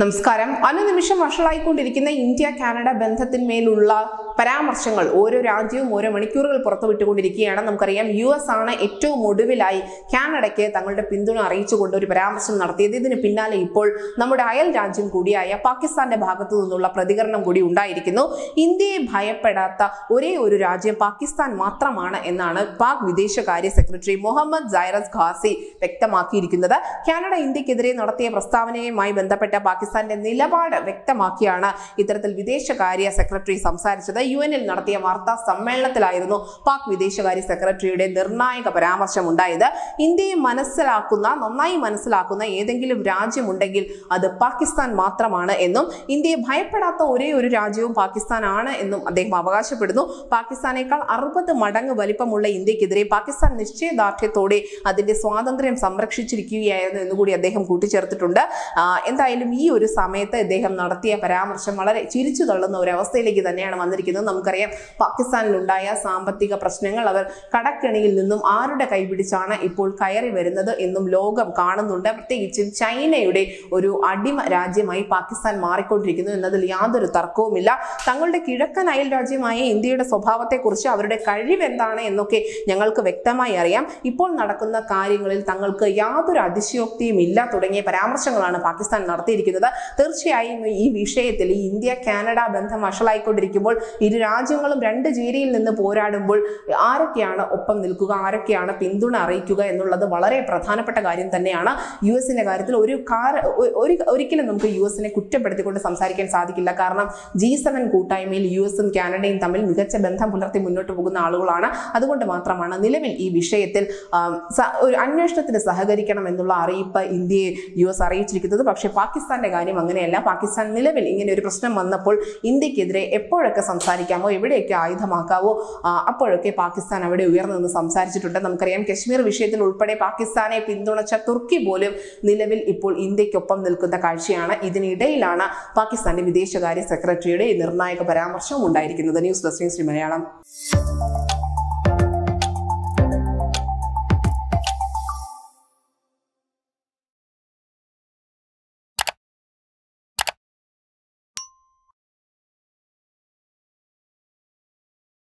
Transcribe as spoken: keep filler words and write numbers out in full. നമസ്കാരം അനുനിമിഷം വഷളായിക്കൊണ്ടിരിക്കുന്ന India Canada ബന്ധത്തിന്മേലുള്ള പരാമർശങ്ങൾ ഓരോ രാജ്യവും ഓരോ മണിക്കൂറുകൾ പുറത്തുവിട്ടുകൊണ്ടിരിക്കുകയാണ്. നമുക്കറിയാം യു എസ് ആണ് ഏറ്റവും ഒടുവിലായി കാനഡയ്ക്ക് തങ്ങളുടെ പിന്തുണ അറിയിച്ചുകൊണ്ട് ഒരു പരാമർശം നടത്തിയത്. ഇതിന് പിന്നാലെ ഇപ്പോൾ നമ്മുടെ അയൽ രാജ്യം കൂടിയായ പാകിസ്ഥാന്റെ ഭാഗത്തു നിന്നുള്ള പ്രതികരണം കൂടി ഉണ്ടായിരിക്കുന്നു. ഇന്ത്യയെ ഭയപ്പെടാത്ത ഒരേ ഒരു രാജ്യം പാകിസ്ഥാൻ മാത്രമാണ് എന്നാണ് പാക് വിദേശകാര്യ സെക്രട്ടറി മുഹമ്മദ് സൈറസ് ഖാസി വ്യക്തമാക്കിയിരിക്കുന്നത്. കാനഡ ഇന്ത്യക്കെതിരെ നടത്തിയ പ്രസ്താവനയുമായി ബന്ധപ്പെട്ട പാകിസ്ഥാൻ പാകിസ്ഥാന്റെ നിലപാട് വ്യക്തമാക്കിയാണ് ഇത്തരത്തിൽ വിദേശകാര്യ സെക്രട്ടറി സംസാരിച്ചത്. യു എനിൽ നടത്തിയ വാർത്താ സമ്മേളനത്തിലായിരുന്നു പാക് വിദേശകാര്യ സെക്രട്ടറിയുടെ നിർണായക പരാമർശം ഉണ്ടായത്. ഇന്ത്യയെ മനസ്സിലാക്കുന്ന നന്നായി മനസ്സിലാക്കുന്ന ഏതെങ്കിലും രാജ്യമുണ്ടെങ്കിൽ അത് പാകിസ്ഥാൻ മാത്രമാണ് എന്നും ഇന്ത്യയെ ഭയപ്പെടാത്ത ഒരേ ഒരു രാജ്യവും പാകിസ്ഥാനാണ് എന്നും അദ്ദേഹം അവകാശപ്പെടുന്നു. പാകിസ്ഥാനേക്കാൾ അറുപത് മടങ്ങ് വലിപ്പമുള്ള ഇന്ത്യക്കെതിരെ പാകിസ്ഥാൻ നിശ്ചയദാർഢ്യത്തോടെ അതിന്റെ സ്വാതന്ത്ര്യം സംരക്ഷിച്ചിരിക്കുകയായിരുന്നു എന്നുകൂടി അദ്ദേഹം കൂട്ടിച്ചേർത്തിട്ടുണ്ട്. എന്തായാലും ഈ ഒരു സമയത്ത് ഇദ്ദേഹം നടത്തിയ പരാമർശം വളരെ ചിരിച്ചു തള്ളുന്ന ഒരു അവസ്ഥയിലേക്ക് തന്നെയാണ് വന്നിരിക്കുന്നത്. നമുക്കറിയാം പാകിസ്ഥാനിലുണ്ടായ സാമ്പത്തിക പ്രശ്നങ്ങൾ അവർ കടക്കെണിയിൽ നിന്നും ആരുടെ കൈപിടിച്ചാണ് ഇപ്പോൾ കയറി വരുന്നത് എന്നും ലോകം കാണുന്നുണ്ട്. പ്രത്യേകിച്ചും ചൈനയുടെ ഒരു അടിമ രാജ്യമായി പാകിസ്ഥാൻ മാറിക്കൊണ്ടിരിക്കുന്നു എന്നതിൽ യാതൊരു തർക്കവുമില്ല. തങ്ങളുടെ കിഴക്കൻ അയൽ രാജ്യമായ ഇന്ത്യയുടെ സ്വഭാവത്തെക്കുറിച്ച് അവരുടെ കഴിവെന്താണ് എന്നൊക്കെ ഞങ്ങൾക്ക് വ്യക്തമായി അറിയാം. ഇപ്പോൾ നടക്കുന്ന കാര്യങ്ങളിൽ തങ്ങൾക്ക് യാതൊരു അതിശയോക്തിയും ഇല്ല തുടങ്ങിയ പരാമർശങ്ങളാണ് പാകിസ്ഥാൻ നടത്തിയിരിക്കുന്നത്. തീർച്ചയായും ഈ വിഷയത്തിൽ ഈ ഇന്ത്യ കാനഡ ബന്ധം വഷളായിക്കൊണ്ടിരിക്കുമ്പോൾ ഇരു രാജ്യങ്ങളും രണ്ട് ചേരിയിൽ നിന്ന് പോരാടുമ്പോൾ ആരൊക്കെയാണ് ഒപ്പം നിൽക്കുക, ആരൊക്കെയാണ് പിന്തുണ അറിയിക്കുക എന്നുള്ളത് വളരെ പ്രധാനപ്പെട്ട കാര്യം തന്നെയാണ്. യു എസിന്റെ കാര്യത്തിൽ ഒരു ഒരിക്കലും നമുക്ക് യു എസിനെ കുറ്റപ്പെടുത്തിക്കൊണ്ട് സംസാരിക്കാൻ സാധിക്കില്ല. കാരണം ജി സെവൻ കൂട്ടായ്മയിൽ യു എസും കാനഡയും തമ്മിൽ മികച്ച ബന്ധം പുലർത്തി മുന്നോട്ട് പോകുന്ന ആളുകളാണ്. അതുകൊണ്ട് മാത്രമാണ് നിലവിൽ ഈ വിഷയത്തിൽ ഒരു അന്വേഷണത്തിന് സഹകരിക്കണം എന്നുള്ള അറിയിപ്പ് ഇന്ത്യയെ യു എസ് അറിയിച്ചിരിക്കുന്നത്. പക്ഷേ പാകിസ്ഥാന്റെ കാര്യം അങ്ങനെയല്ല. പാകിസ്ഥാൻ നിലവിൽ ഇങ്ങനെ ഒരു പ്രശ്നം വന്നപ്പോൾ ഇന്ത്യക്കെതിരെ എപ്പോഴൊക്കെ സംസാരിക്കാമോ, എവിടെയൊക്കെ ആയുധമാക്കാവോ, അപ്പോഴൊക്കെ പാകിസ്ഥാൻ അവിടെ ഉയർന്നു സംസാരിച്ചിട്ടുണ്ട്. നമുക്കറിയാം കശ്മീർ വിഷയത്തിൽ ഉൾപ്പെടെ പാകിസ്ഥാനെ പിന്തുണച്ച തുർക്കി പോലും നിലവിൽ ഇപ്പോൾ ഇന്ത്യക്കൊപ്പം നിൽക്കുന്ന കാഴ്ചയാണ്. ഇതിനിടയിലാണ് പാകിസ്ഥാന്റെ വിദേശകാര്യ സെക്രട്ടറിയുടെ നിർണായക പരാമർശം ഉണ്ടായിരിക്കുന്നത്. News desk Shri Malayalam.